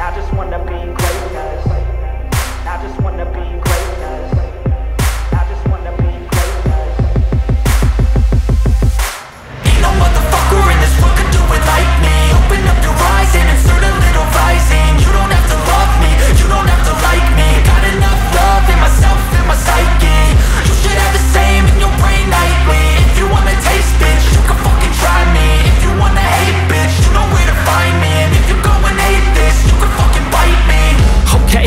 I just wanna be greatness. I just wanna be greatness. I just wanna be greatness. Ain't no motherfucker in this world could do it like me. Open up your eyes and insert a little rising. You don't have to love me, you don't have to like me. Got enough love in myself, in my psyche. You should have the same in your brain nightly. If you wanna taste, bitch, you can fucking try me. If you wanna hate, bitch, you know where to find me. And if you go and hate this, you can fucking bite me. Okay,